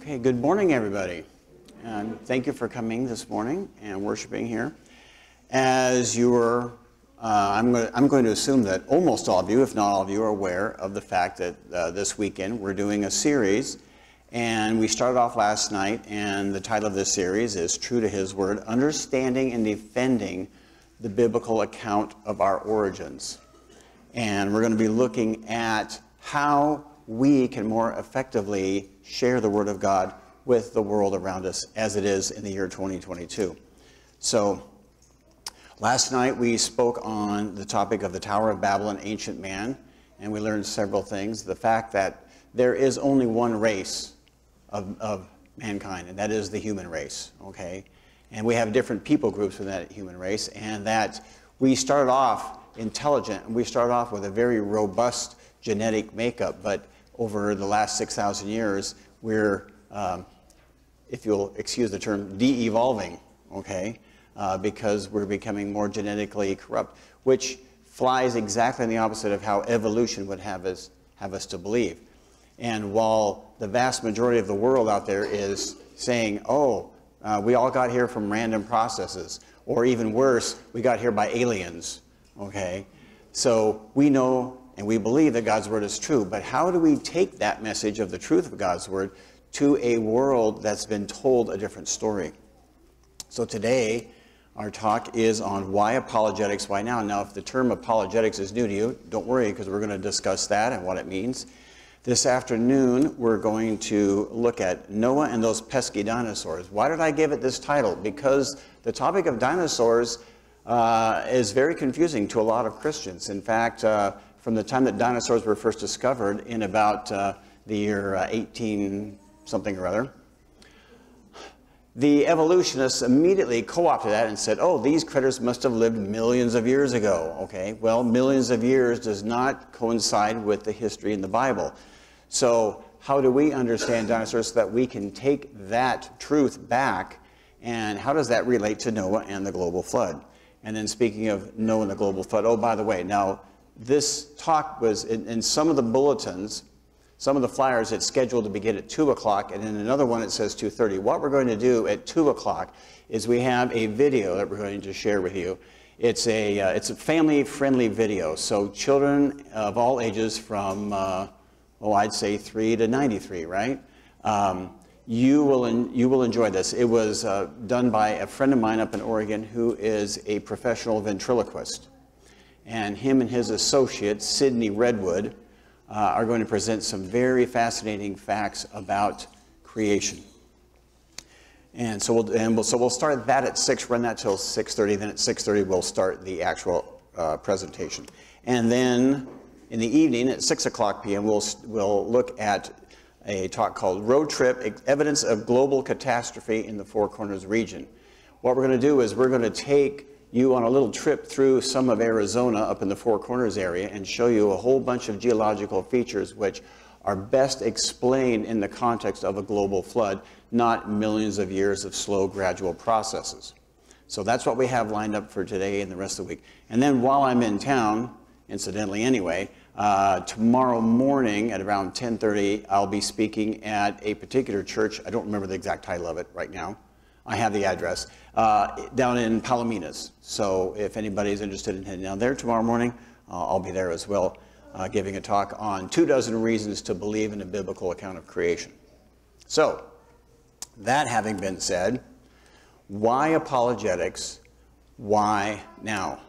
Okay, good morning, everybody. And thank you for coming this morning and worshiping here. As you were, I'm going to assume that almost all of you, if not all of you, are aware of the fact that this weekend we're doing a series. And we started off last night, and the title of this series is True to His Word, Understanding and Defending the Biblical Account of Our Origins. And we're going to be looking at how we can more effectively share the Word of God with the world around us as it is in the year 2022. So last night we spoke on the topic of the Tower of Babel and ancient man, and we learned several things. The fact that there is only one race of mankind, and that is the human race, okay? And we have different people groups in that human race, and that we started off intelligent, and we started off with a very robust genetic makeup, but over the last 6,000 years, we're, if you'll excuse the term, de-evolving, okay? Because we're becoming more genetically corrupt, which flies exactly in the opposite of how evolution would have us to believe. And while the vast majority of the world out there is saying, oh, we all got here from random processes, or even worse, we got here by aliens, okay? So we know and we believe that God's Word is true, but how do we take that message of the truth of God's Word to a world that's been told a different story? So today, our talk is on why apologetics, why now? Now, if the term apologetics is new to you, don't worry, because we're going to discuss that and what it means. This afternoon, we're going to look at Noah and those pesky dinosaurs. Why did I give it this title? Because the topic of dinosaurs is very confusing to a lot of Christians. In fact, from the time that dinosaurs were first discovered in about the year 18 something or other, the evolutionists immediately co-opted that and said, oh, these critters must have lived millions of years ago. Okay, well, millions of years does not coincide with the history in the Bible. So how do we understand dinosaurs so that we can take that truth back, and how does that relate to Noah and the global flood? And then speaking of Noah and the global flood, oh, by the way, now, this talk was in some of the bulletins, some of the flyers, it's scheduled to begin at 2 o'clock, and in another one it says 2:30. What we're going to do at 2 o'clock is we have a video that we're going to share with you. It's a family-friendly video, so children of all ages from, oh, I'd say 3 to 93, right? You will enjoy this. It was done by a friend of mine up in Oregon who is a professional ventriloquist. And him and his associate, Sydney Redwood, are going to present some very fascinating facts about creation. And so we'll start that at 6, run that till 6:30, then at 6:30 we'll start the actual presentation. And then in the evening at 6 p.m. we'll look at a talk called Road Trip, Evidence of Global Catastrophe in the Four Corners Region. What we're going to do is we're going to take you on a little trip through some of Arizona up in the Four Corners area and show you a whole bunch of geological features which are best explained in the context of a global flood, not millions of years of slow, gradual processes. So that's what we have lined up for today and the rest of the week. And then while I'm in town, incidentally anyway, tomorrow morning at around 10:30, I'll be speaking at a particular church. I don't remember the exact title of it right now. I have the address, down in Palominas. So if anybody's interested in heading down there tomorrow morning, I'll be there as well, giving a talk on 24 reasons to believe in a biblical account of creation. So that having been said, why apologetics? Why now?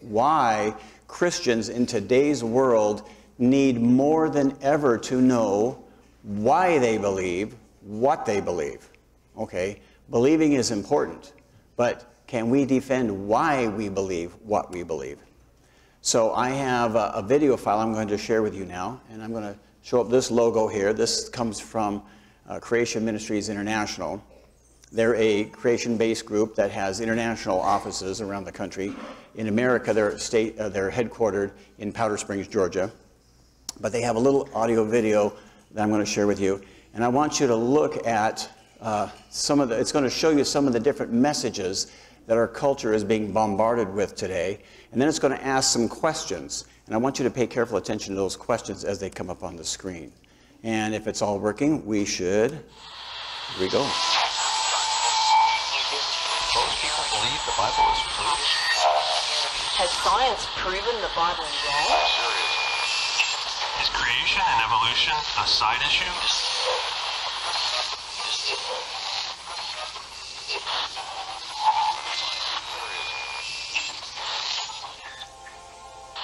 Why Christians in today's world need more than ever to know why they believe what they believe, okay? Believing is important, but can we defend why we believe what we believe? So I have a video file I'm going to share with you now, and I'm going to show up this logo here. This comes from Creation Ministries International. They're a creation-based group that has international offices around the country. In America, they're headquartered in Powder Springs, Georgia. But they have a little audio video that I'm going to share with you, and I want you to look at it's going to show you some of the different messages that our culture is being bombarded with today, and then it's going to ask some questions, and I want you to pay careful attention to those questions as they come up on the screen. And if it's all working, we should Here we go. Most people believe the Bible is true. Has science proven the Bible wrong? Is creation and evolution a side issue?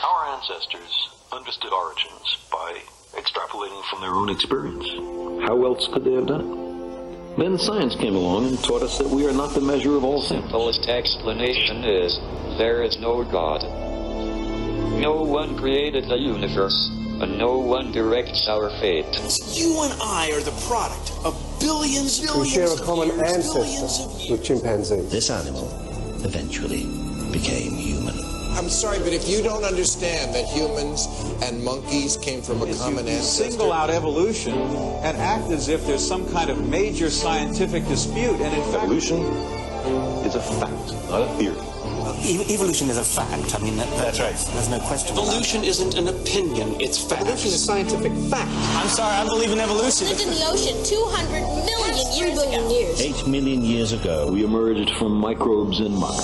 Our ancestors understood origins by extrapolating from their own experience. How else could they have done it? Then science came along and taught us that we are not the measure of all things. The simplest explanation is, there is no God. No one created the universe, and no one directs our fate. You and I are the product of billions of years, with chimpanzees. This animal eventually became human. I'm sorry, but if you don't understand that humans and monkeys came from a common ancestor... single out evolution and act as if there's some kind of major scientific dispute, and in fact... Evolution is a fact, not a theory. Evolution is a fact. I mean, that's right. There's no question. Evolution isn't an opinion, it's fact. Evolution is a scientific fact. I'm sorry, I believe in evolution. Lived in the ocean 200 million years ago. 8 million years ago, we emerged from microbes and muck.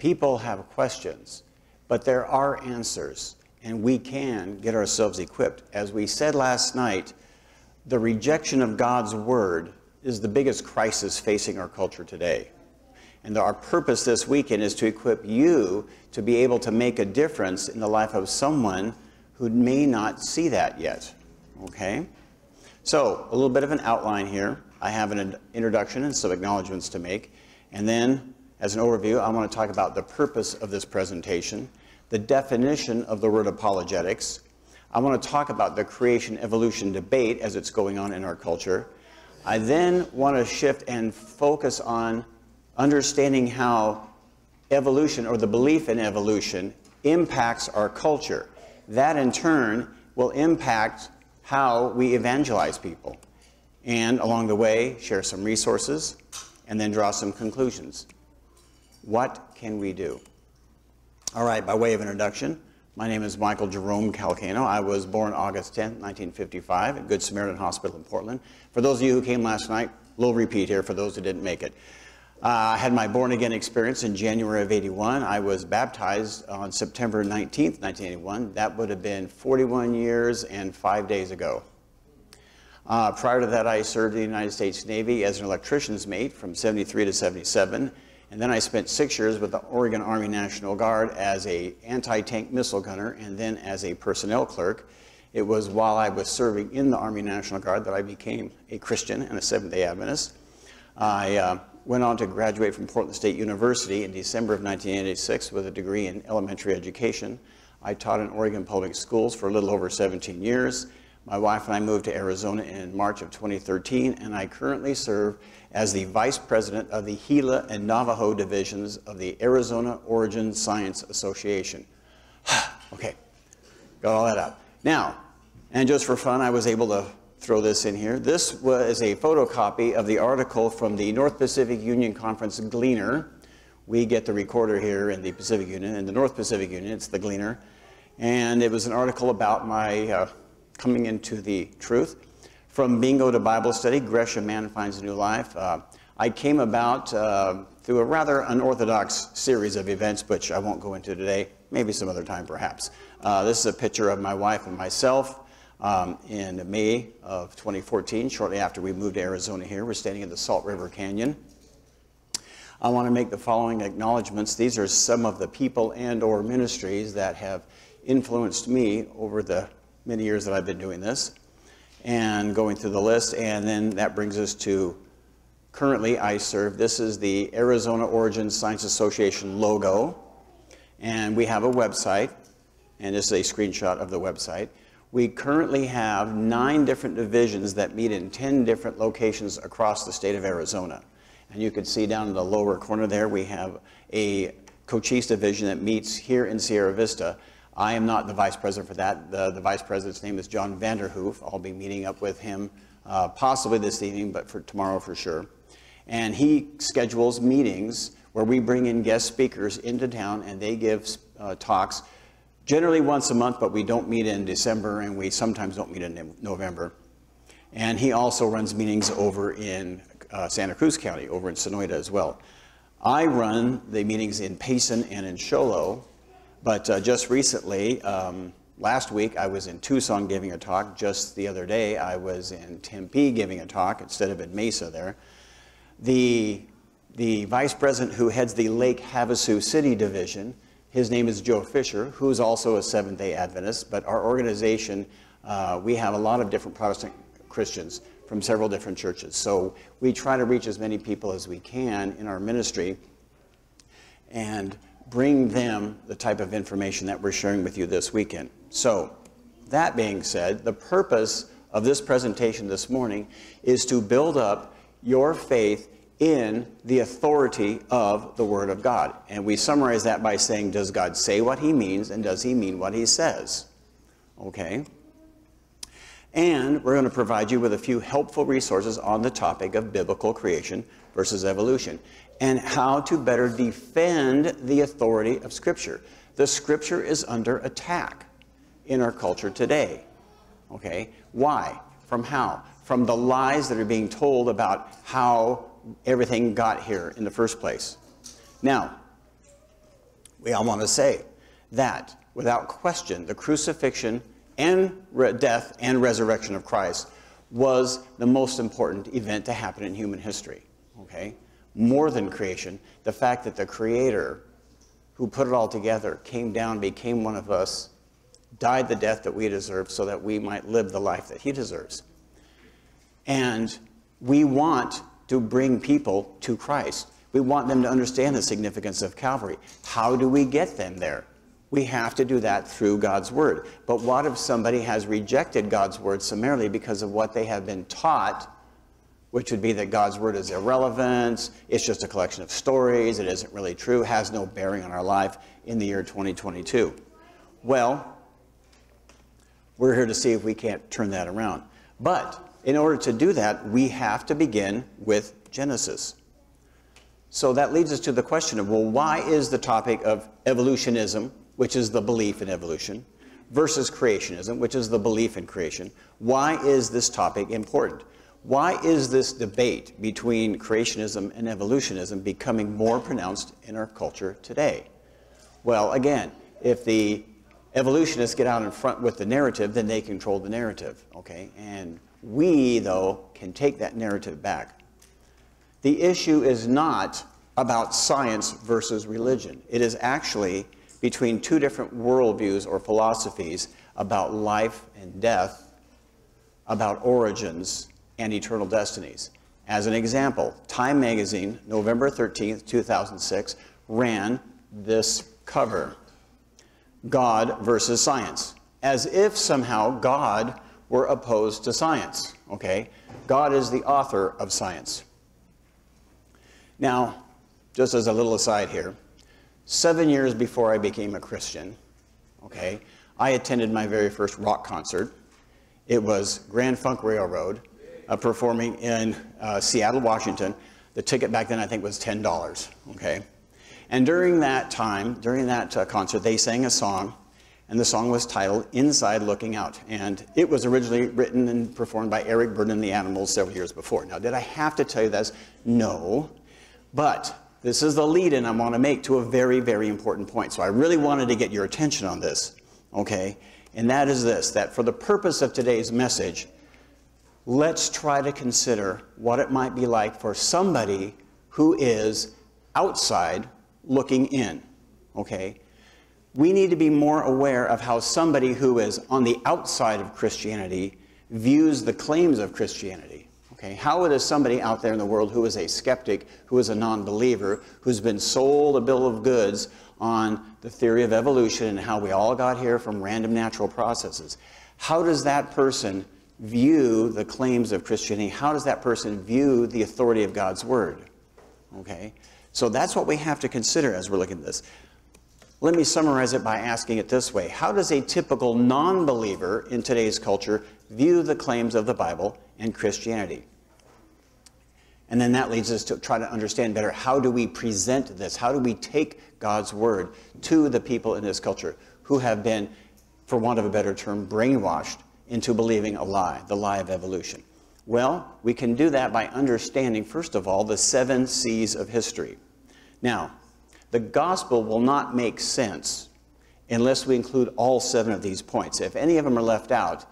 People have questions, but there are answers, and we can get ourselves equipped. As we said last night, the rejection of God's word is the biggest crisis facing our culture today. And our purpose this weekend is to equip you to be able to make a difference in the life of someone who may not see that yet, okay? So, a little bit of an outline here. I have an introduction and some acknowledgments to make, and then as an overview, I want to talk about the purpose of this presentation, the definition of the word apologetics. I want to talk about the creation-evolution debate as it's going on in our culture. I then want to shift and focus on understanding how evolution, or the belief in evolution, impacts our culture. That, in turn, will impact how we evangelize people. And along the way, share some resources and then draw some conclusions. What can we do? All right, by way of introduction, my name is Michael Jerome Calcagno. I was born August 10, 1955 at Good Samaritan Hospital in Portland. For those of you who came last night, little repeat here for those who didn't make it. I had my born-again experience in January of '81. I was baptized on September 19, 1981. That would have been 41 years and 5 days ago. Prior to that, I served in the United States Navy as an electrician's mate from 73 to 77. And then I spent 6 years with the Oregon Army National Guard as an anti-tank missile gunner and then as a personnel clerk. It was while I was serving in the Army National Guard that I became a Christian and a Seventh-day Adventist. I went on to graduate from Portland State University in December of 1986 with a degree in elementary education. I taught in Oregon public schools for a little over 17 years. My wife and I moved to Arizona in March of 2013, and I currently serve as the Vice President of the Gila and Navajo divisions of the Arizona Origin Science Association. Okay, got all that out. Now, and just for fun, I was able to throw this in here. This was a photocopy of the article from the North Pacific Union Conference Gleaner. We get the recorder here in the Pacific Union, in the North Pacific Union, it's the Gleaner. And it was an article about my coming into the truth. From bingo to Bible study, Gresham Man Finds a New Life. I came about through a rather unorthodox series of events, which I won't go into today, maybe some other time perhaps. This is a picture of my wife and myself in May of 2014, shortly after we moved to Arizona here. We're standing in the Salt River Canyon. I want to make the following acknowledgments. These are some of the people and or ministries that have influenced me over the many years that I've been doing this and going through the list. And then that brings us to currently I serve. This is the Arizona Origin Science Association logo. And we have a website, and this is a screenshot of the website. We currently have 9 different divisions that meet in 10 different locations across the state of Arizona. And you can see down in the lower corner there, we have a Cochise division that meets here in Sierra Vista. I am not the vice president for that. The vice president's name is John Vanderhoof. I'll be meeting up with him possibly this evening, but for tomorrow for sure. And he schedules meetings where we bring in guest speakers into town and they give talks generally once a month, but we don't meet in December and we sometimes don't meet in November. And he also runs meetings over in Santa Cruz County, over in Sonoita as well. I run the meetings in Payson and in Show Low, but just recently, last week I was in Tucson giving a talk. Just the other day I was in Tempe giving a talk instead of in Mesa there. The vice president who heads the Lake Havasu City Division, his name is Joe Fisher, who's also a Seventh-day Adventist, but our organization, we have a lot of different Protestant Christians from several different churches. So we try to reach as many people as we can in our ministry and bring them the type of information that we're sharing with you this weekend. So that being said, the purpose of this presentation this morning is to build up your faith in the authority of the Word of God. And we summarize that by saying, does God say what He means and does He mean what He says? Okay. And we're going to provide you with a few helpful resources on the topic of biblical creation versus evolution and how to better defend the authority of Scripture. The Scripture is under attack in our culture today. Okay? Why? From how? From the lies that are being told about how everything got here in the first place. Now, we all want to say that without question, the crucifixion and death and resurrection of Christ was the most important event to happen in human history, okay? More than creation, the fact that the Creator who put it all together came down, became one of us, died the death that we deserve so that we might live the life that He deserves. And we want to bring people to Christ. We want them to understand the significance of Calvary. How do we get them there? We have to do that through God's Word. But what if somebody has rejected God's Word summarily because of what they have been taught, which would be that God's Word is irrelevant, it's just a collection of stories, it isn't really true, has no bearing on our life in the year 2022? Well, we're here to see if we can't turn that around. But in order to do that, we have to begin with Genesis. So that leads us to the question of, well, why is the topic of evolutionism, which is the belief in evolution, versus creationism, which is the belief in creation. Why is this topic important? Why is this debate between creationism and evolutionism becoming more pronounced in our culture today? Well, again, if the evolutionists get out in front with the narrative, then they control the narrative, okay? And we, though, can take that narrative back. The issue is not about science versus religion. It is actually between two different worldviews or philosophies about life and death, about origins and eternal destinies. As an example, Time magazine, November 13th, 2006, ran this cover, God versus Science, as if somehow God were opposed to science, okay? God is the author of science. Now, just as a little aside here, 7 years before I became a Christian, okay, I attended my very first rock concert. It was Grand Funk Railroad performing in Seattle, Washington. The ticket back then I think was $10, okay? And during that time, during that concert, they sang a song, and the song was titled Inside Looking Out. And it was originally written and performed by Eric Burdon and the Animals several years before. Now, did I have to tell you this? No, but this is the lead-in I want to make to a very, very important point. So I really wanted to get your attention on this, okay? And that is this, that for the purpose of today's message, let's try to consider what it might be like for somebody who is outside looking in, okay? We need to be more aware of how somebody who is on the outside of Christianity views the claims of Christianity, okay? How does somebody out there in the world who is a skeptic, who is a non-believer, who's been sold a bill of goods on the theory of evolution and how we all got here from random natural processes, how does that person view the claims of Christianity? How does that person view the authority of God's Word? Okay, so that's what we have to consider as we're looking at this. Let me summarize it by asking it this way. How does a typical non-believer in today's culture view the claims of the Bible and Christianity? And then that leads us to try to understand better, how do we present this? How do we take God's Word to the people in this culture who have been, for want of a better term, brainwashed into believing a lie, the lie of evolution? Well, we can do that by understanding, first of all, the 7 C's of history. Now, the gospel will not make sense unless we include all 7 of these points. If any of them are left out,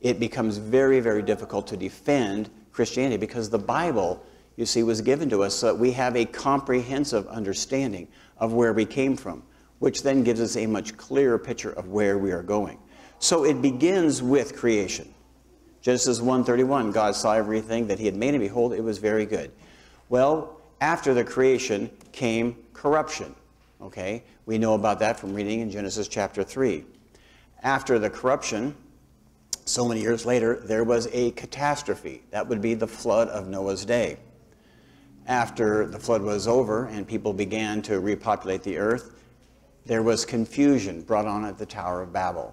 it becomes very, very difficult to defend Christianity, because the Bible, you see, was given to us so that we have a comprehensive understanding of where we came from, which then gives us a much clearer picture of where we are going. So it begins with creation. Genesis 1:31, God saw everything that he had made, and behold, it was very good. Well, after the creation came corruption, okay? We know about that from reading in Genesis chapter 3. After the corruption, so many years later, there was a catastrophe. That would be the flood of Noah's day. After the flood was over and people began to repopulate the earth, there was confusion brought on at the Tower of Babel.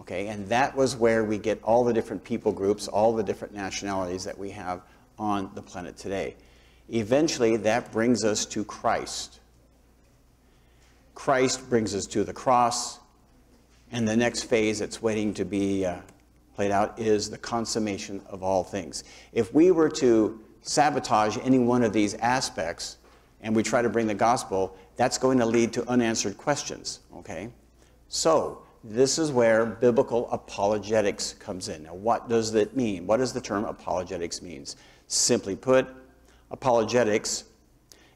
Okay, and that was where we get all the different people groups, all the different nationalities that we have on the planet today. Eventually, that brings us to Christ. Christ brings us to the cross, and the next phase that's waiting to be played out is the consummation of all things. If we were to sabotage any one of these aspects, and we try to bring the gospel, that's going to lead to unanswered questions, okay? So, this is where biblical apologetics comes in. Now, what does that mean? What does the term apologetics mean? Simply put, apologetics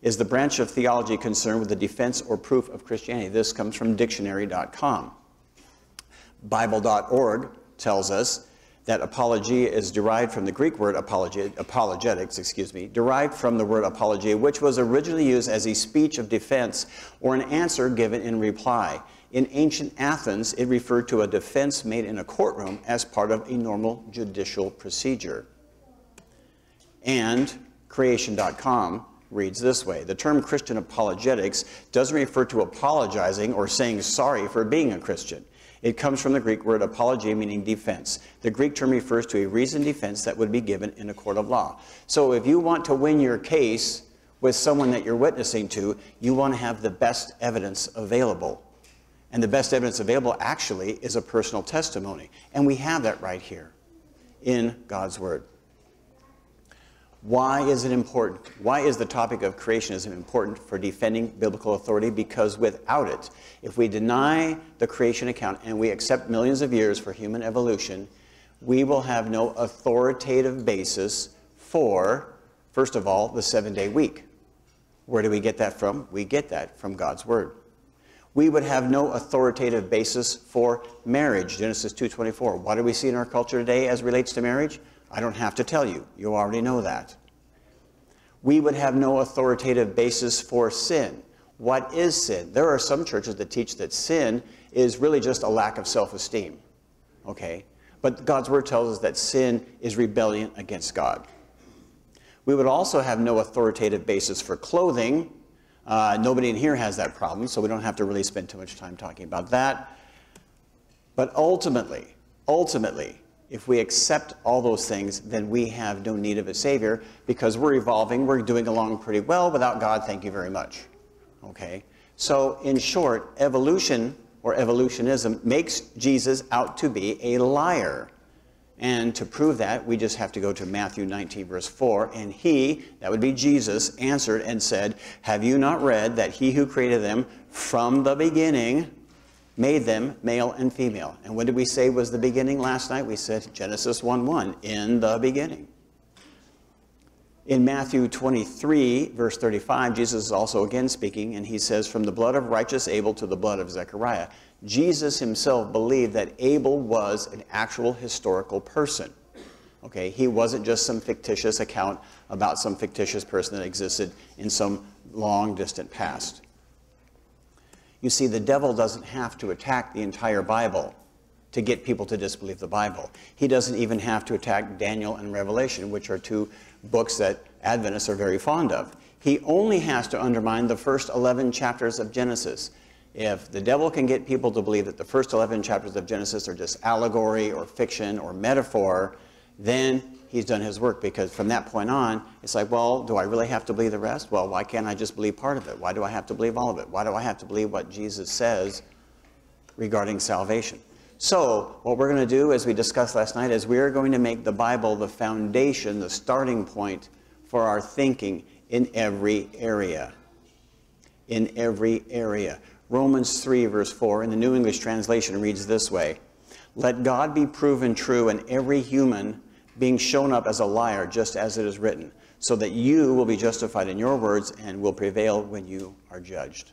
is the branch of theology concerned with the defense or proof of Christianity. This comes from dictionary.com. Bible.org tells us that apologia is derived from the Greek word apologetics, derived from the word apologia, which was originally used as a speech of defense or an answer given in reply. In ancient Athens, it referred to a defense made in a courtroom as part of a normal judicial procedure. And creation.com reads this way. The term Christian apologetics doesn't refer to apologizing or saying sorry for being a Christian. It comes from the Greek word apologia, meaning defense. The Greek term refers to a reasoned defense that would be given in a court of law. So if you want to win your case with someone that you're witnessing to, you want to have the best evidence available. And the best evidence available actually is a personal testimony. And we have that right here in God's Word. Why is it important? Why is the topic of creationism important for defending biblical authority? Because without it, if we deny the creation account and we accept millions of years for human evolution, we will have no authoritative basis for, first of all, the 7-day week. Where do we get that from? We get that from God's Word. We would have no authoritative basis for marriage, Genesis 2:24. What do we see in our culture today as relates to marriage? I don't have to tell you. You already know that. We would have no authoritative basis for sin. What is sin? There are some churches that teach that sin is really just a lack of self-esteem. Okay? But God's Word tells us that sin is rebellion against God. We would also have no authoritative basis for clothing. Nobody in here has that problem, so we don't have to really spend too much time talking about that. But ultimately, if we accept all those things, then we have no need of a Savior, because we're evolving, we're doing along pretty well without God, thank you very much. Okay? So, in short, evolution or evolutionism makes Jesus out to be a liar. And to prove that, we just have to go to Matthew 19, verse 4, and he, that would be Jesus, answered and said, have you not read that he who created them from the beginning made them male and female? And what did we say was the beginning last night? We said Genesis 1:1, in the beginning. In Matthew 23, verse 35, Jesus is also again speaking, and he says, "From the blood of righteous Abel to the blood of Zechariah." Jesus himself believed that Abel was an actual historical person. Okay, he wasn't just some fictitious account about some fictitious person that existed in some long distant past. You see, the devil doesn't have to attack the entire Bible to get people to disbelieve the Bible. He doesn't even have to attack Daniel and Revelation, which are two books that Adventists are very fond of. He only has to undermine the first 11 chapters of Genesis. If the devil can get people to believe that the first 11 chapters of Genesis are just allegory or fiction or metaphor, then he's done his work, because from that point on, it's like, well, do I really have to believe the rest? Well, why can't I just believe part of it? Why do I have to believe all of it? Why do I have to believe what Jesus says regarding salvation? So what we're going to do, as we discussed last night, is we are going to make the Bible the foundation, the starting point for our thinking in every area. In every area. Romans 3, verse 4, in the New English Translation, reads this way: "Let God be proven true and every human being shown up as a liar, just as it is written, so that you will be justified in your words and will prevail when you are judged."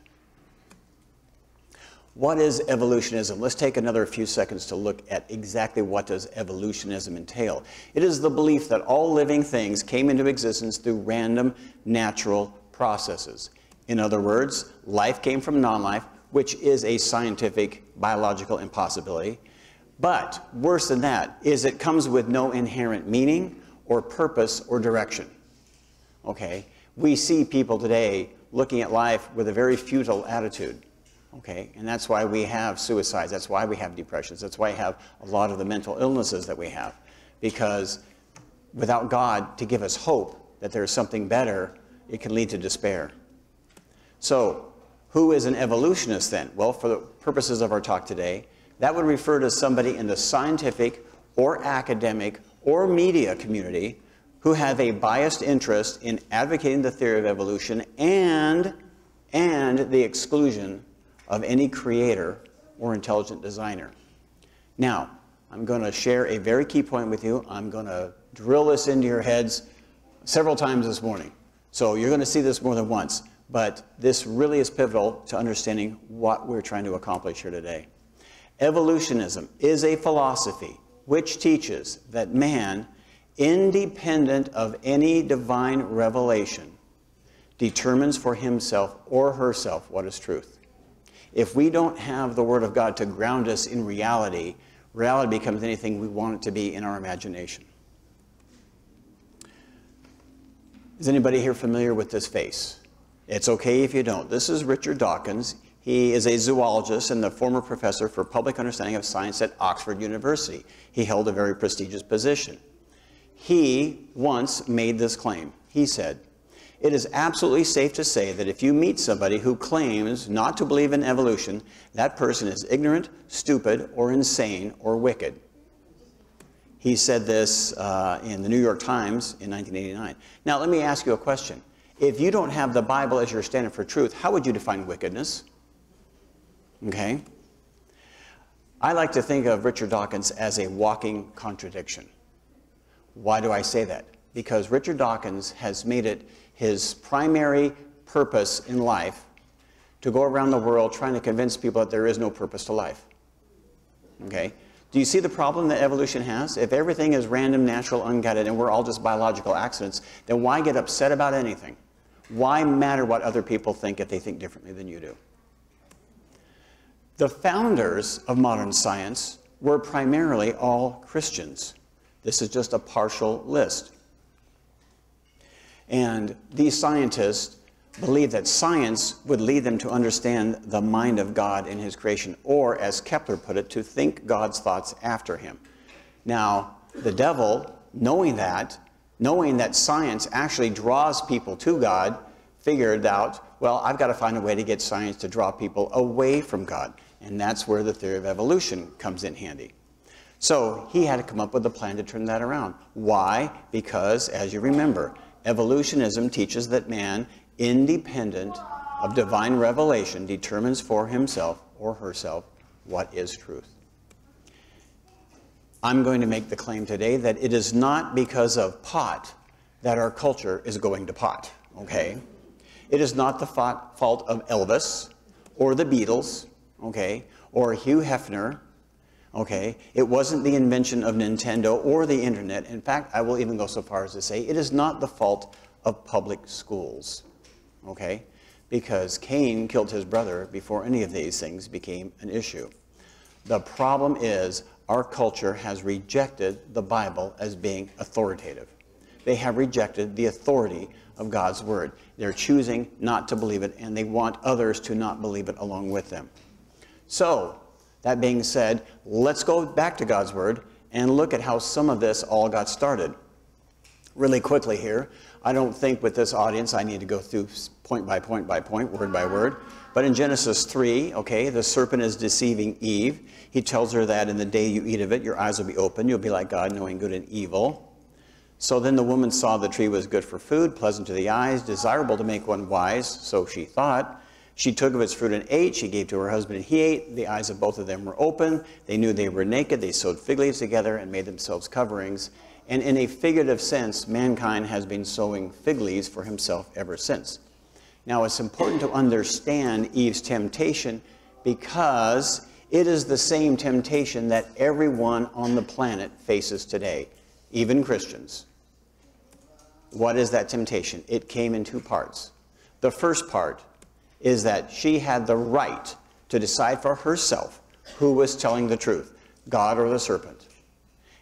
What is evolutionism? Let's take another few seconds to look at exactly what does evolutionism entail. It is the belief that all living things came into existence through random natural processes. In other words, life came from non-life, which is a scientific biological impossibility. But worse than that is it comes with no inherent meaning or purpose or direction. Okay, we see people today looking at life with a very futile attitude. Okay, and that's why we have suicides, that's why we have depressions, that's why we have a lot of the mental illnesses that we have. Because without God to give us hope that there's something better, it can lead to despair. So, who is an evolutionist then? Well, for the purposes of our talk today, that would refer to somebody in the scientific or academic or media community who have a biased interest in advocating the theory of evolution and the exclusion of any creator or intelligent designer. Now, I'm going to share a very key point with you. I'm going to drill this into your heads several times this morning. So you're going to see this more than once, but this really is pivotal to understanding what we're trying to accomplish here today. Evolutionism is a philosophy which teaches that man, independent of any divine revelation, determines for himself or herself what is truth. If we don't have the Word of God to ground us in reality, reality becomes anything we want it to be in our imagination. Is anybody here familiar with this face? It's okay if you don't. This is Richard Dawkins. He is a zoologist and the former professor for public understanding of science at Oxford University. He held a very prestigious position. He once made this claim. He said, "It is absolutely safe to say that if you meet somebody who claims not to believe in evolution, that person is ignorant, stupid, or insane, or wicked." He said this in the New York Times in 1989. Now, let me ask you a question. If you don't have the Bible as your standard for truth, how would you define wickedness? Okay? I like to think of Richard Dawkins as a walking contradiction. Why do I say that? Because Richard Dawkins has made it his primary purpose in life to go around the world trying to convince people that there is no purpose to life. Okay? Do you see the problem that evolution has? If everything is random, natural, unguided, and we're all just biological accidents, then why get upset about anything? Why matter what other people think if they think differently than you do? The founders of modern science were primarily all Christians. This is just a partial list. And these scientists believed that science would lead them to understand the mind of God in his creation, or as Kepler put it, to think God's thoughts after him. Now, the devil, knowing that science actually draws people to God, figured out, well, I've got to find a way to get science to draw people away from God. And that's where the theory of evolution comes in handy. So he had to come up with a plan to turn that around. Why? Because, as you remember, evolutionism teaches that man, independent of divine revelation, determines for himself or herself what is truth. I'm going to make the claim today that it is not because of pot that our culture is going to pot, okay? It is not the fault of Elvis or the Beatles, okay, or Hugh Hefner, okay? It wasn't the invention of Nintendo or the internet. In fact, I will even go so far as to say it is not the fault of public schools, okay? Because Cain killed his brother before any of these things became an issue. The problem is our culture has rejected the Bible as being authoritative. They have rejected the authority of God's Word. They're choosing not to believe it, and they want others to not believe it along with them. So, that being said, let's go back to God's Word and look at how some of this all got started. Really quickly here, I don't think with this audience I need to go through point by point by point, word by word. But in Genesis 3, okay, the serpent is deceiving Eve. He tells her that in the day you eat of it, your eyes will be open. You'll be like God, knowing good and evil. So then the woman saw the tree was good for food, pleasant to the eyes, desirable to make one wise, so she thought. She took of its fruit and ate. She gave to her husband and he ate. The eyes of both of them were open. They knew they were naked. They sewed fig leaves together and made themselves coverings. And in a figurative sense, mankind has been sowing fig leaves for himself ever since. Now, it's important to understand Eve's temptation because it is the same temptation that everyone on the planet faces today, even Christians. What is that temptation? It came in two parts. The first part is that she had the right to decide for herself who was telling the truth, God or the serpent.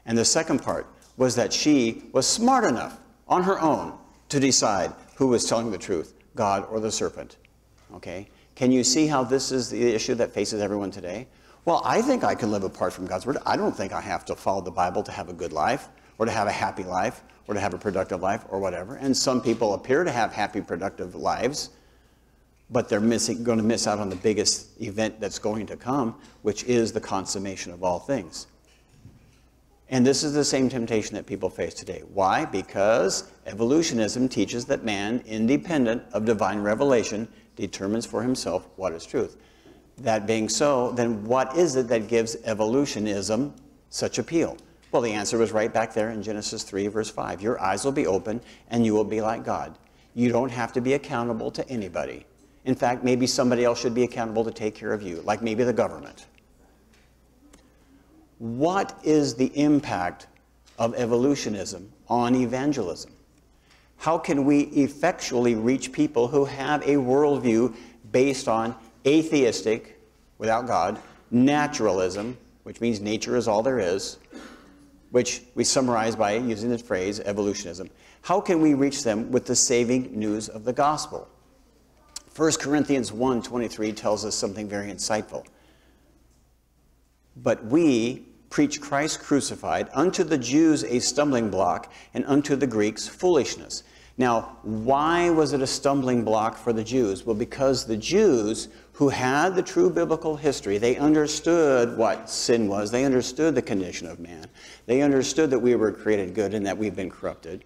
And the second part was that she was smart enough on her own to decide who was telling the truth, God or the serpent. Okay? Can you see how this is the issue that faces everyone today? Well, I think I can live apart from God's Word. I don't think I have to follow the Bible to have a good life, or to have a happy life, or to have a productive life, or whatever. And some people appear to have happy, productive lives, but they're going to miss out on the biggest event that's going to come, which is the consummation of all things. And this is the same temptation that people face today. Why? Because evolutionism teaches that man, independent of divine revelation, determines for himself what is truth. That being so, then what is it that gives evolutionism such appeal? Well, the answer was right back there in Genesis 3, verse 5. Your eyes will be open, and you will be like God. You don't have to be accountable to anybody. In fact, maybe somebody else should be accountable to take care of you, like maybe the government. What is the impact of evolutionism on evangelism? How can we effectually reach people who have a worldview based on atheistic, without God, naturalism, which means nature is all there is, which we summarize by using the phrase evolutionism? How can we reach them with the saving news of the gospel? 1 Corinthians 1:23 tells us something very insightful. But we preach Christ crucified, unto the Jews a stumbling block, and unto the Greeks foolishness. Now, why was it a stumbling block for the Jews? Well, because the Jews, who had the true biblical history, they understood what sin was. They understood the condition of man. They understood that we were created good and that we've been corrupted.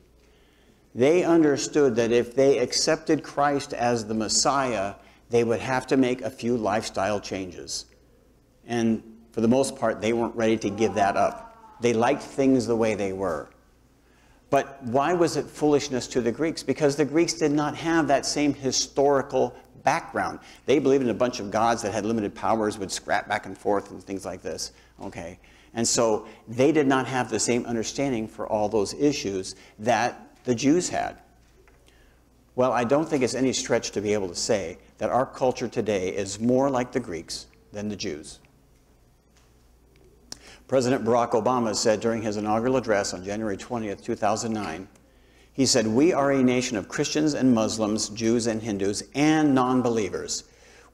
They understood that if they accepted Christ as the Messiah, they would have to make a few lifestyle changes. And for the most part, they weren't ready to give that up. They liked things the way they were. But why was it foolishness to the Greeks? Because the Greeks did not have that same historical background. They believed in a bunch of gods that had limited powers, would scrap back and forth and things like this. Okay. And so they did not have the same understanding for all those issues that the Jews had. Well, I don't think it's any stretch to be able to say that our culture today is more like the Greeks than the Jews. President Barack Obama said during his inaugural address on January 20th, 2009, he said, "We are a nation of Christians and Muslims, Jews and Hindus, and non-believers.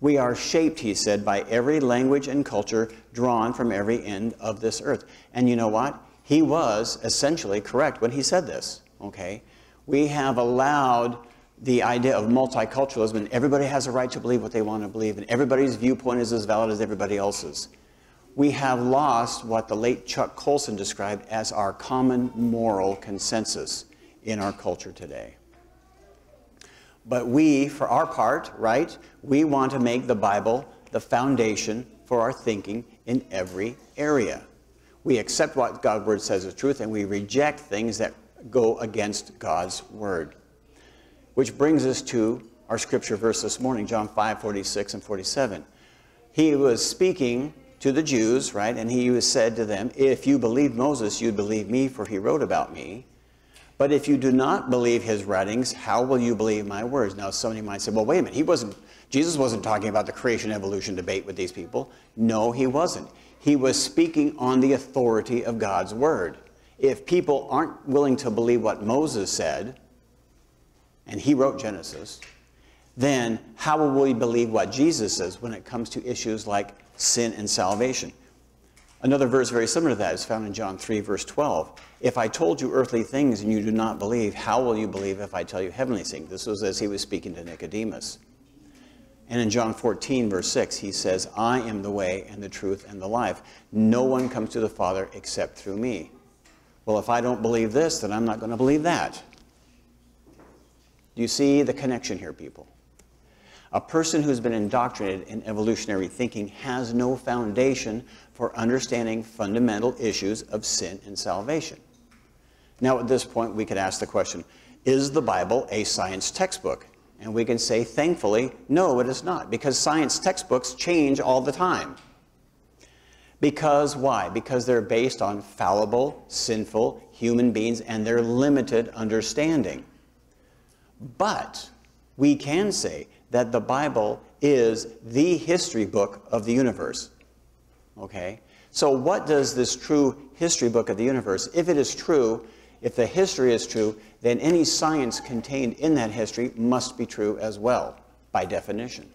We are shaped," he said, "by every language and culture drawn from every end of this earth." And you know what? He was essentially correct when he said this, okay? We have allowed the idea of multiculturalism, and everybody has a right to believe what they want to believe, and everybody's viewpoint is as valid as everybody else's. We have lost what the late Chuck Colson described as our common moral consensus in our culture today. But we, for our part, right, we want to make the Bible the foundation for our thinking in every area. We accept what God's Word says is truth, and we reject things that go against God's word. Which brings us to our scripture verse this morning, John 5:46 and 47. He was speaking to the Jews, right? And he said to them, if you believed Moses, you'd believe me, for he wrote about me. But if you do not believe his writings, how will you believe my words? Now, somebody might say, well, wait a minute. Jesus wasn't talking about the creation evolution debate with these people. No, he wasn't. He was speaking on the authority of God's word. If people aren't willing to believe what Moses said, and he wrote Genesis, then how will we believe what Jesus says when it comes to issues like sin and salvation? Another verse very similar to that is found in John 3, verse 12. If I told you earthly things and you do not believe, how will you believe if I tell you heavenly things? This was as he was speaking to Nicodemus. And in John 14, verse 6, he says, I am the way and the truth and the life. No one comes to the Father except through me. Well, if I don't believe this, then I'm not going to believe that. Do you see the connection here, people? A person who's been indoctrinated in evolutionary thinking has no foundation for understanding fundamental issues of sin and salvation. Now, at this point, we could ask the question, is the Bible a science textbook? And we can say, thankfully, no, it is not, because science textbooks change all the time. Because why? Because they're based on fallible, sinful human beings and their limited understanding. But we can say that the Bible is the history book of the universe. Okay? So what does this true history book of the universe, if it is true, if the history is true, then any science contained in that history must be true as well, by definition.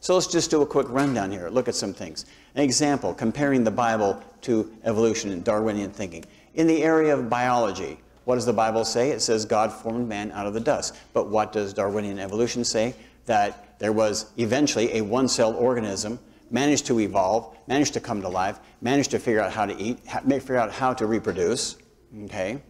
So let's just do a quick rundown here, look at some things. An example, comparing the Bible to evolution and Darwinian thinking. In the area of biology, what does the Bible say? It says God formed man out of the dust. But what does Darwinian evolution say? That there was eventually a one-cell organism, managed to evolve, managed to come to life, managed to figure out how to eat, figure out how to reproduce, okay?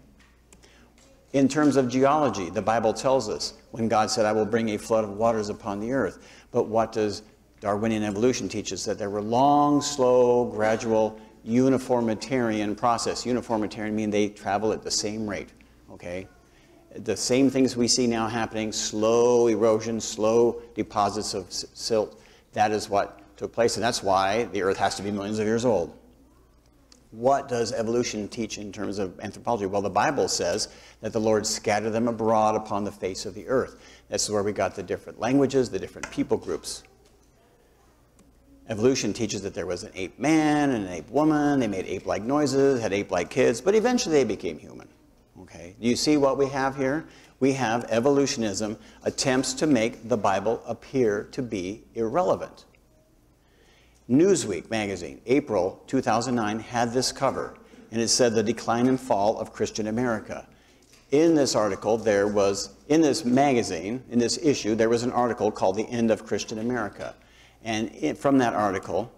In terms of geology, the Bible tells us when God said, I will bring a flood of waters upon the earth. But what does Darwinian evolution teach us? That there were long, slow, gradual, uniformitarian process. Uniformitarian means they travel at the same rate, okay? The same things we see now happening, slow erosion, slow deposits of silt, that is what took place, and that's why the earth has to be millions of years old. What does evolution teach in terms of anthropology? Well, the Bible says that the Lord scattered them abroad upon the face of the earth. That's where we got the different languages, the different people groups. Evolution teaches that there was an ape man and an ape woman. They made ape-like noises, had ape-like kids, but eventually they became human. Okay, do you see what we have here? We have evolutionism attempts to make the Bible appear to be irrelevant. Newsweek magazine, April 2009, had this cover, and it said, The Decline and Fall of Christian America. In this article, there was, in this magazine, in this issue, there was an article called The End of Christian America. And from that article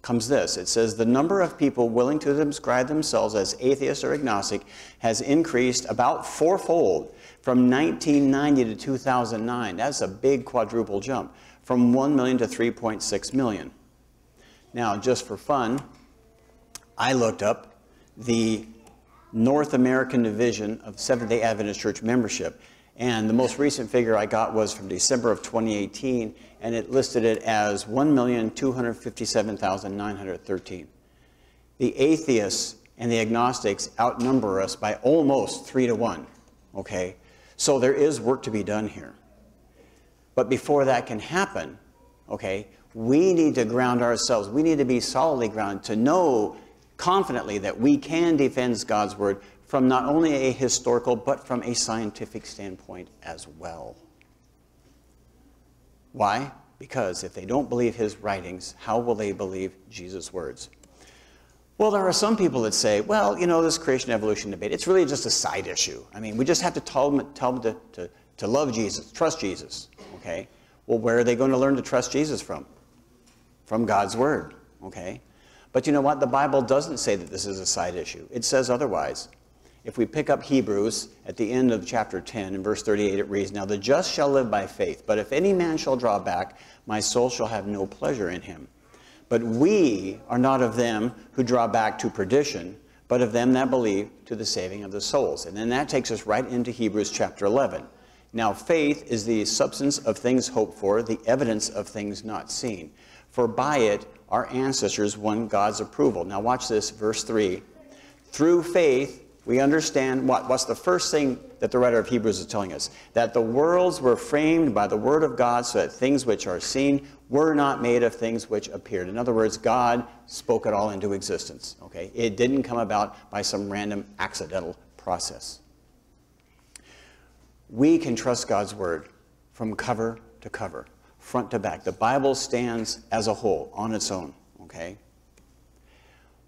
comes this. It says, the number of people willing to describe themselves as atheist or agnostic has increased about fourfold from 1990 to 2009. That's a big quadruple jump, from 1 million to 3.6 million. Now, just for fun, I looked up the North American division of Seventh-day Adventist Church membership, and the most recent figure I got was from December of 2018, and it listed it as 1,257,913. The atheists and the agnostics outnumber us by almost 3 to 1, okay? So there is work to be done here. But before that can happen, okay, we need to ground ourselves. We need to be solidly grounded to know confidently that we can defend God's word from not only a historical, but from a scientific standpoint as well. Why? Because if they don't believe his writings, how will they believe Jesus' words? Well, there are some people that say, well, you know, this creation-evolution debate, it's really just a side issue. I mean, we just have to tell them to love Jesus, trust Jesus, okay? Well, where are they going to learn to trust Jesus from? From God's word, okay? But you know what? The Bible doesn't say that this is a side issue. It says otherwise. If we pick up Hebrews at the end of chapter 10 and verse 38, it reads, Now the just shall live by faith, but if any man shall draw back, my soul shall have no pleasure in him. But we are not of them who draw back to perdition, but of them that believe, to the saving of the souls. And then that takes us right into Hebrews chapter 11. Now faith is the substance of things hoped for, the evidence of things not seen. For by it our ancestors won God's approval. Now watch this, verse 3. Through faith we understand what? What's the first thing that the writer of Hebrews is telling us? That the worlds were framed by the word of God, so that things which are seen were not made of things which appeared. In other words, God spoke it all into existence. Okay? It didn't come about by some random accidental process. We can trust God's word from cover to cover, front to back. The Bible stands as a whole on its own. Okay?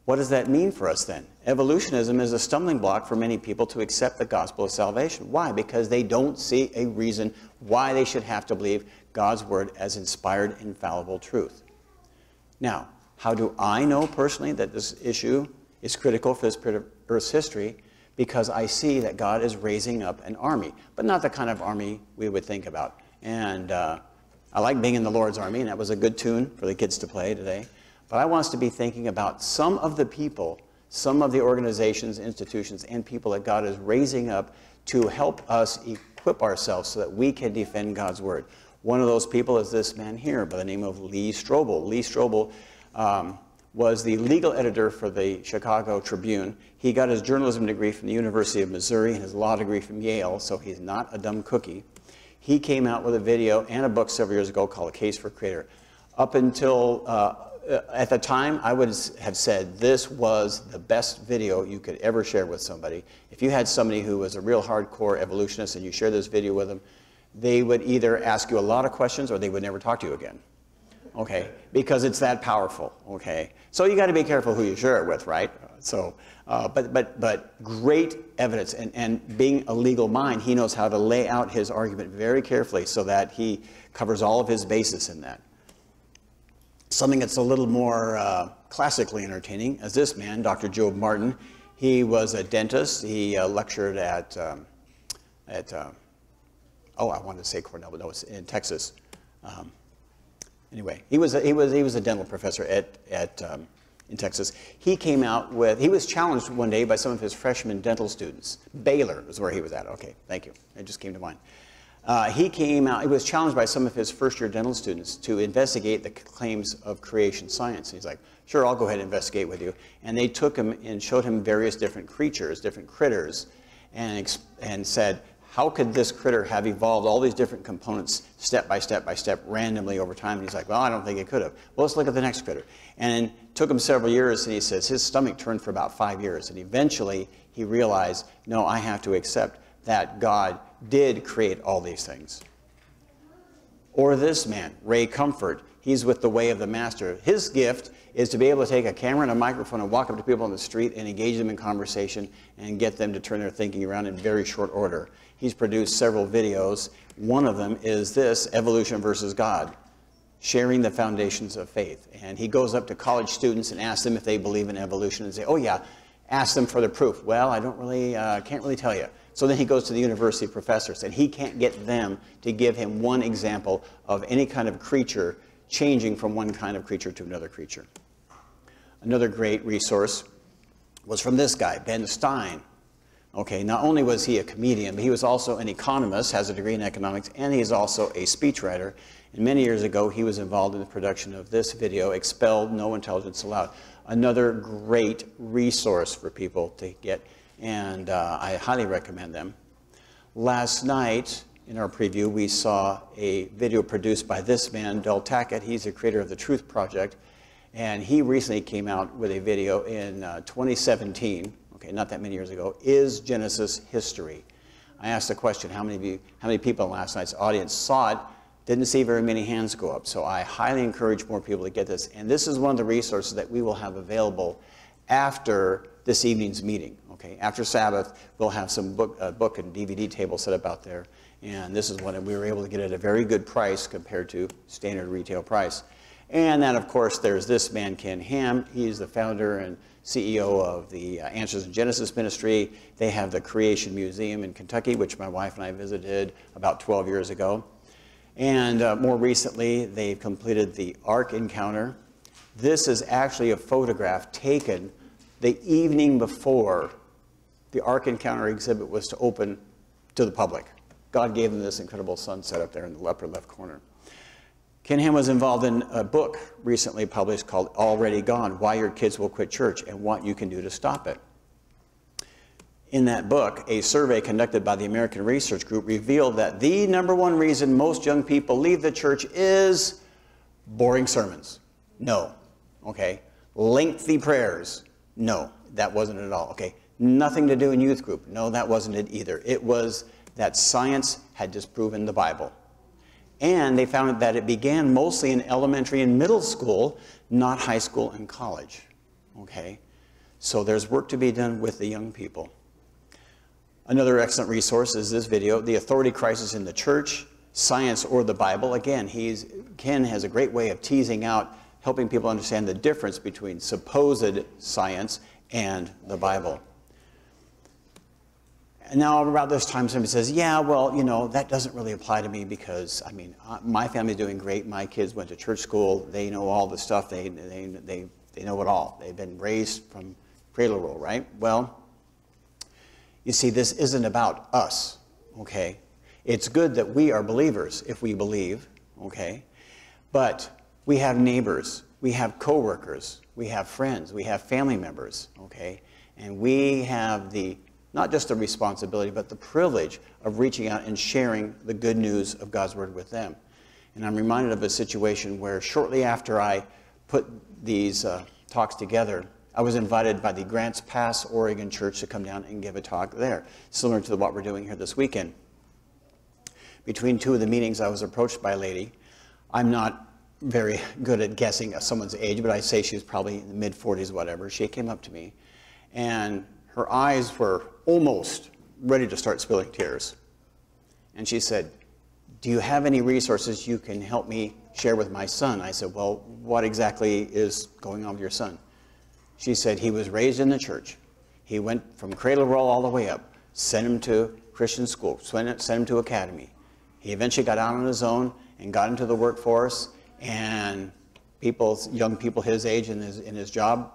What does that mean for us then? Evolutionism is a stumbling block for many people to accept the gospel of salvation. Why? Because they don't see a reason why they should have to believe God's word as inspired, infallible truth. Now, how do I know personally that this issue is critical for this period of Earth's history? Because I see that God is raising up an army, but not the kind of army we would think about. And I like being in the Lord's army, and that was a good tune for the kids to play today. But I want us to be thinking about some of the people, some of the organizations, institutions, and people that God is raising up to help us equip ourselves so that we can defend God's word. One of those people is this man here by the name of Lee Strobel. Lee Strobel was the legal editor for the Chicago Tribune. He got his journalism degree from the University of Missouri and his law degree from Yale, so he's not a dumb cookie. He came out with a video and a book several years ago called A Case for Creator. Up until at the time, I would have said this was the best video you could ever share with somebody. If you had somebody who was a real hardcore evolutionist and you share this video with them, they would either ask you a lot of questions or they would never talk to you again. Okay, because it's that powerful. Okay, so you got to be careful who you share it with, right? So, but great evidence, and being a legal mind, he knows how to lay out his argument very carefully so that he covers all of his bases in that. Something that's a little more classically entertaining is this man, Dr. Job Martin. He was a dentist. He lectured at, I wanted to say Cornell, but no, it's in Texas. Anyway, he was a dental professor in Texas. He came out with, he was challenged one day by some of his freshman dental students. Baylor was where he was at. Okay, thank you. It just came to mind. He came out, he was challenged by some of his first-year dental students to investigate the claims of creation science. He's like, sure, I'll go ahead and investigate with you. And they took him and showed him various different creatures, different critters, and said, how could this critter have evolved all these different components step by step by step randomly over time? And he's like, well, I don't think it could have. Well, let's look at the next critter. And it took him several years, and he says his stomach turned for about 5 years. And eventually he realized, no, I have to accept that God did create all these things. Or this man, Ray Comfort, he's with The Way of the Master. His gift is to be able to take a camera and a microphone and walk up to people on the street and engage them in conversation and get them to turn their thinking around in very short order. He's produced several videos. One of them is this, Evolution versus God, sharing the foundations of faith. And he goes up to college students and asks them if they believe in evolution and say, oh yeah, ask them for the proof. Well, I don't really, can't really tell you. So then he goes to the university professors, and he can't get them to give him one example of any kind of creature changing from one kind of creature to another creature. Another great resource was from this guy, Ben Stein. Okay, not only was he a comedian, but he was also an economist, has a degree in economics, and he is also a speechwriter. And many years ago, he was involved in the production of this video, Expelled, No Intelligence Allowed. Another great resource for people to get, and I highly recommend them. Last night, in our preview, we saw a video produced by this man, Del Tackett. He's the creator of The Truth Project, and he recently came out with a video in 2017, okay, not that many years ago, Is Genesis History? I asked the question, how many people in last night's audience saw it? Didn't see very many hands go up, so I highly encourage more people to get this. And this is one of the resources that we will have available after this evening's meeting. Okay, after Sabbath, we'll have some book and DVD table set up out there, and this is one that we were able to get at a very good price compared to standard retail price. And then, of course, there's this man, Ken Ham. He's the founder and CEO of the Answers in Genesis Ministry. They have the Creation Museum in Kentucky, which my wife and I visited about 12 years ago. And more recently, they've completed the Ark Encounter. This is actually a photograph taken the evening before the Ark Encounter exhibit was to open to the public. God gave them this incredible sunset up there in the upper left corner. Ken Ham was involved in a book recently published called Already Gone, Why Your Kids Will Quit Church and What You Can Do to Stop It. In that book, a survey conducted by the American Research Group revealed that the #1 reason most young people leave the church is boring sermons. No. Okay. Lengthy prayers. No, that wasn't it at all. Okay. Nothing to do in youth group. No, that wasn't it either. It was that science had disproven the Bible. And they found that it began mostly in elementary and middle school, not high school and college. Okay. So there's work to be done with the young people. Another excellent resource is this video, The Authority Crisis in the Church, Science or the Bible. Again, Ken has a great way of teasing out, helping people understand the difference between supposed science and the Bible. And now about this time, somebody says, yeah, well, you know, that doesn't really apply to me because, I mean, my family's doing great. My kids went to church school. They know all the stuff. They know it all. They've been raised from cradle roll, right? Well, you see, this isn't about us, okay? It's good that we are believers if we believe, okay? But we have neighbors, we have coworkers, we have friends, we have family members, okay? And we have the, not just the responsibility, but the privilege of reaching out and sharing the good news of God's word with them. And I'm reminded of a situation where shortly after I put these talks together, I was invited by the Grants Pass, Oregon Church to come down and give a talk there, similar to what we're doing here this weekend. Between two of the meetings, I was approached by a lady. I'm not very good at guessing someone's age, but I say she was probably in the mid-40s, whatever. She came up to me, and her eyes were almost ready to start spilling tears. And she said, "Do you have any resources you can help me share with my son?" I said, "Well, what exactly is going on with your son?" She said, "He was raised in the church. He went from cradle roll all the way up, sent him to Christian school, sent him to academy. He eventually got out on his own and got into the workforce, and people, young people his age in his job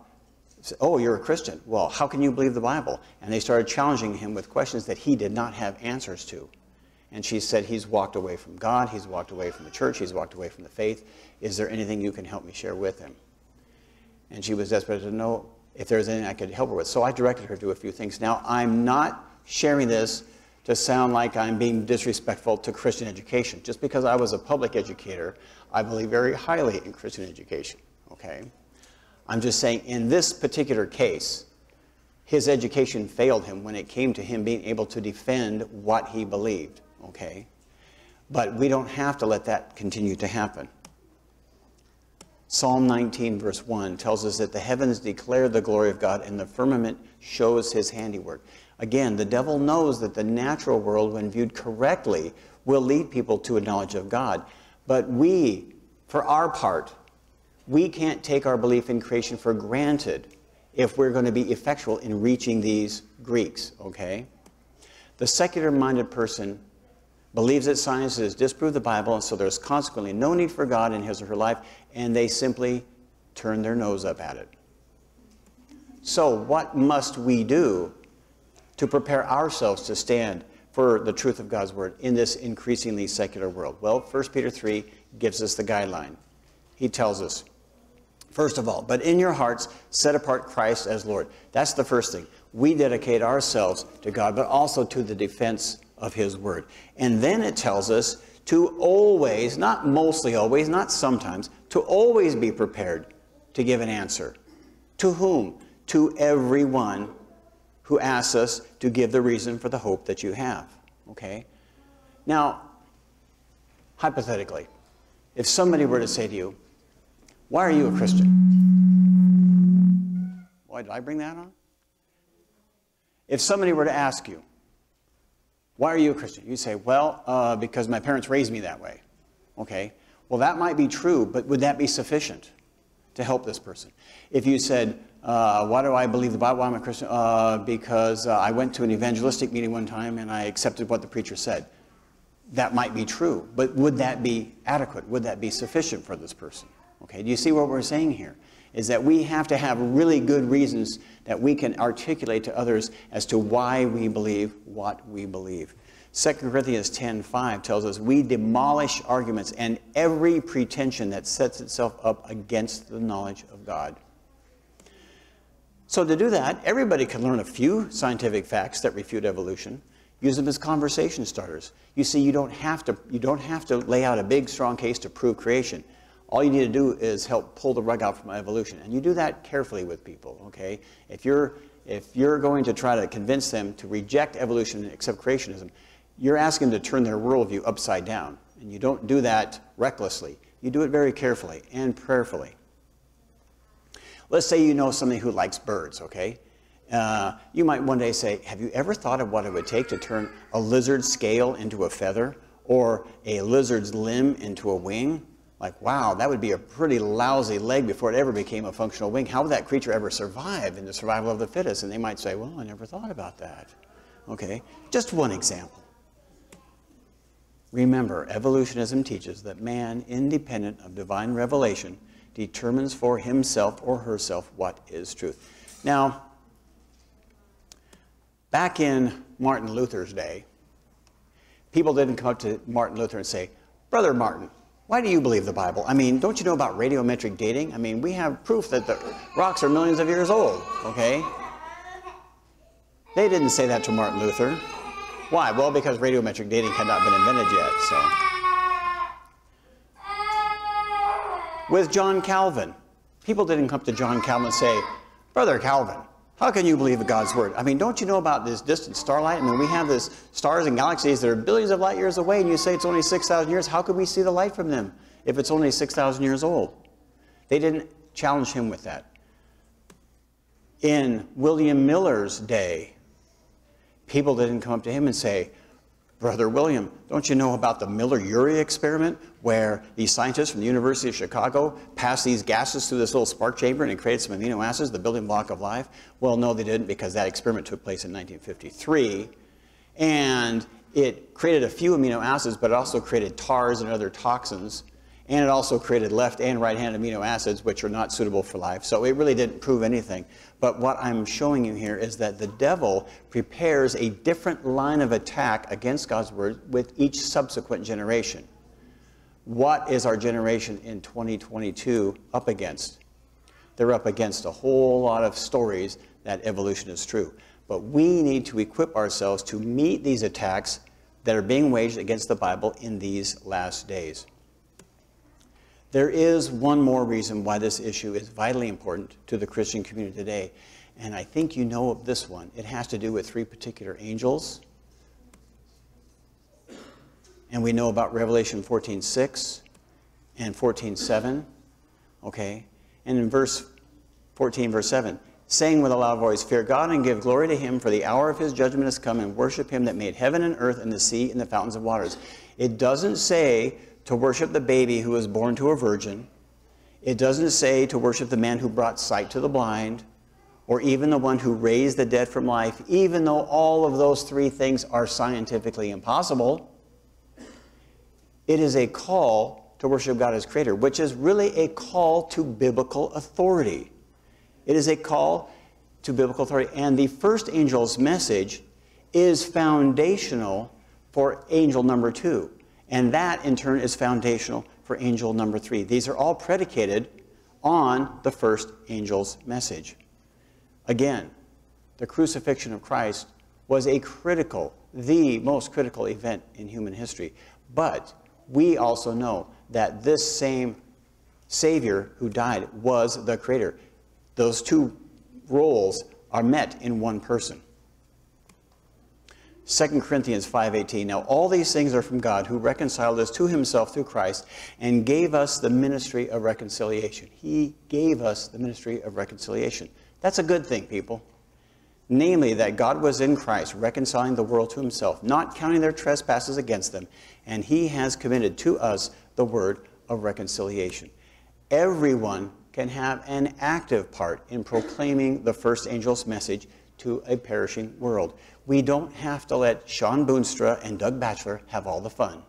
said, 'Oh, you're a Christian. Well, how can you believe the Bible?' And they started challenging him with questions that he did not have answers to. And she said, he's walked away from God, he's walked away from the church, he's walked away from the faith. Is there anything you can help me share with him?" And she was desperate to know if there was anything I could help her with. So I directed her to a few things. Now, I'm not sharing this to sound like I'm being disrespectful to Christian education. Just because I was a public educator, I believe very highly in Christian education, okay? I'm just saying in this particular case, his education failed him when it came to him being able to defend what he believed, okay? But we don't have to let that continue to happen. Psalm 19, verse 1 tells us that the heavens declare the glory of God and the firmament shows his handiwork. Again, the devil knows that the natural world, when viewed correctly, will lead people to a knowledge of God. But we, for our part, we can't take our belief in creation for granted if we're going to be effectual in reaching these Greeks, okay? The secular-minded person believes that science has disproved the Bible, and so there's consequently no need for God in his or her life, and they simply turn their nose up at it. So what must we do to prepare ourselves to stand for the truth of God's word in this increasingly secular world? Well, 1 Peter 3 gives us the guideline. He tells us, first of all, but in your hearts, set apart Christ as Lord. That's the first thing. We dedicate ourselves to God, but also to the defense of his word. And then it tells us to always, not mostly always, not sometimes, to always be prepared to give an answer. To whom? To everyone who asks us to give the reason for the hope that you have. Okay? Now, hypothetically, if somebody were to say to you, "Why are you a Christian?" Boy, did I bring that on? If somebody were to ask you, "Why are you a Christian?" You say, "Well, because my parents raised me that way." Okay. Well, that might be true, but would that be sufficient to help this person? If you said, "Why do I believe the Bible? Why am I a Christian?" Because I went to an evangelistic meeting one time and I accepted what the preacher said. That might be true, but would that be adequate? Would that be sufficient for this person? Okay. Do you see what we're saying here? is that we have to have really good reasons that we can articulate to others as to why we believe what we believe. 2 Corinthians 10:5 tells us, we demolish arguments and every pretension that sets itself up against the knowledge of God. So to do that, everybody can learn a few scientific facts that refute evolution. Use them as conversation starters. You see, you don't have to lay out a big, strong case to prove creation. All you need to do is help pull the rug out from evolution. And you do that carefully with people, okay? If you're going to try to convince them to reject evolution and accept creationism, you're asking them to turn their worldview upside down. And you don't do that recklessly. You do it very carefully and prayerfully. Let's say you know somebody who likes birds, okay? You might one day say, have you ever thought of what it would take to turn a lizard's scale into a feather or a lizard's limb into a wing? Like, wow, that would be a pretty lousy leg before it ever became a functional wing. How would that creature ever survive in the survival of the fittest? And they might say, well, I never thought about that. Okay, just one example. Remember, evolutionism teaches that man, independent of divine revelation, determines for himself or herself what is truth. Now, back in Martin Luther's day, people didn't come up to Martin Luther and say, Brother Martin, why do you believe the Bible? I mean, don't you know about radiometric dating? I mean, we have proof that the rocks are millions of years old, okay? They didn't say that to Martin Luther. Why? Well, because radiometric dating had not been invented yet, so. With John Calvin, people didn't come to John Calvin and say, Brother Calvin, how can you believe God's word? I mean, don't you know about this distant starlight? I mean, we have these stars and galaxies that are billions of light years away, and you say it's only 6,000 years. How could we see the light from them if it's only 6,000 years old? They didn't challenge him with that. In William Miller's day, people didn't come up to him and say, Brother William, don't you know about the Miller-Urey experiment where these scientists from the University of Chicago passed these gases through this little spark chamber and it created some amino acids, the building block of life? Well, no, they didn't, because that experiment took place in 1953, and it created a few amino acids, but it also created tars and other toxins, and it also created left and right-handed amino acids, which are not suitable for life. So it really didn't prove anything. But what I'm showing you here is that the devil prepares a different line of attack against God's word with each subsequent generation. What is our generation in 2022 up against? They're up against a whole lot of stories that evolution is true. But we need to equip ourselves to meet these attacks that are being waged against the Bible in these last days. There is one more reason why this issue is vitally important to the Christian community today, and I think you know of this one. It has to do with three particular angels, and we know about Revelation 14:6 and 14:7, okay? And in verse 14, verse 7, saying with a loud voice, fear God and give glory to him, for the hour of his judgment has come, and worship him that made heaven and earth and the sea and the fountains of waters. It doesn't say to worship the baby who was born to a virgin. It doesn't say to worship the man who brought sight to the blind, or even the one who raised the dead from life, even though all of those three things are scientifically impossible. It is a call to worship God as creator, which is really a call to biblical authority. It is a call to biblical authority. And the first angel's message is foundational for angel number two. And that, in turn, is foundational for angel number three. These are all predicated on the first angel's message. Again, the crucifixion of Christ was a critical, the most critical event in human history. But we also know that this same Savior who died was the Creator. Those two roles are met in one person. 2 Corinthians 5:18, now all these things are from God, who reconciled us to himself through Christ and gave us the ministry of reconciliation. He gave us the ministry of reconciliation. That's a good thing, people. Namely, that God was in Christ, reconciling the world to himself, not counting their trespasses against them, and he has committed to us the word of reconciliation. Everyone can have an active part in proclaiming the first angel's message to a perishing world. We don't have to let Sean Boonstra and Doug Batchelor have all the fun.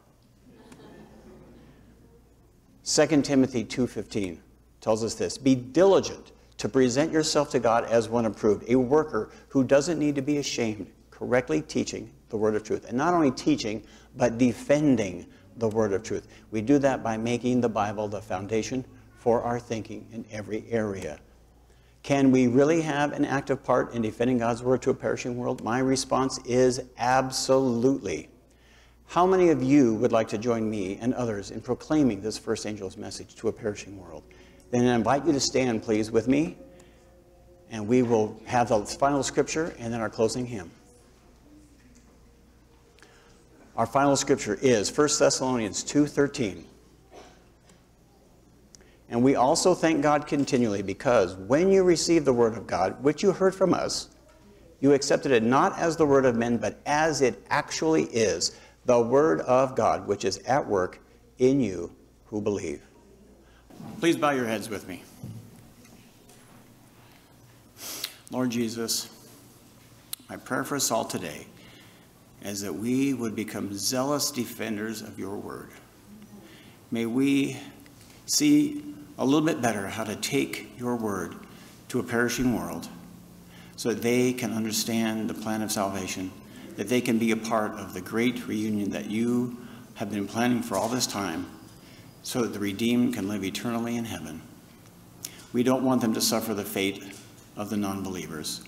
2 Timothy 2:15, tells us this: be diligent to present yourself to God as one approved, a worker who doesn't need to be ashamed, correctly teaching the word of truth. And not only teaching, but defending the word of truth. We do that by making the Bible the foundation for our thinking in every area. Can we really have an active part in defending God's word to a perishing world? My response is absolutely. How many of you would like to join me and others in proclaiming this first angel's message to a perishing world? Then I invite you to stand, please, with me, and we will have the final scripture and then our closing hymn. Our final scripture is 1 Thessalonians 2:13. And we also thank God continually, because when you received the word of God, which you heard from us, you accepted it not as the word of men, but as it actually is, the word of God, which is at work in you who believe. Please bow your heads with me. Lord Jesus, my prayer for us all today is that we would become zealous defenders of your word. May we see a little bit better how to take your word to a perishing world so that they can understand the plan of salvation, that they can be a part of the great reunion that you have been planning for all this time, so that the redeemed can live eternally in heaven. We don't want them to suffer the fate of the non-believers.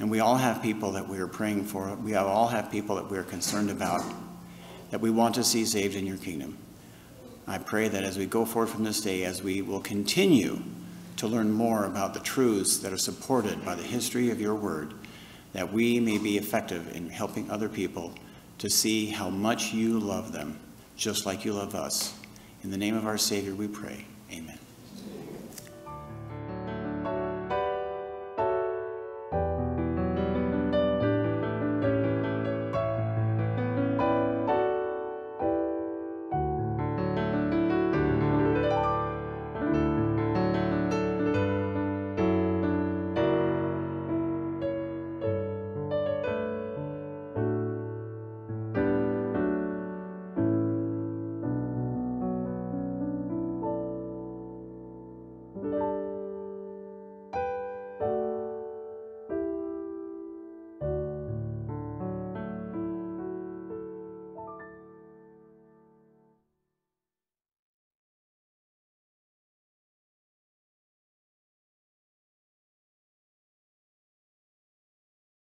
And we all have people that we are praying for. We all have people that we are concerned about, that we want to see saved in your kingdom. I pray that as we go forward from this day, as we will continue to learn more about the truths that are supported by the history of your word, that we may be effective in helping other people to see how much you love them, just like you love us. In the name of our Savior, we pray. Amen.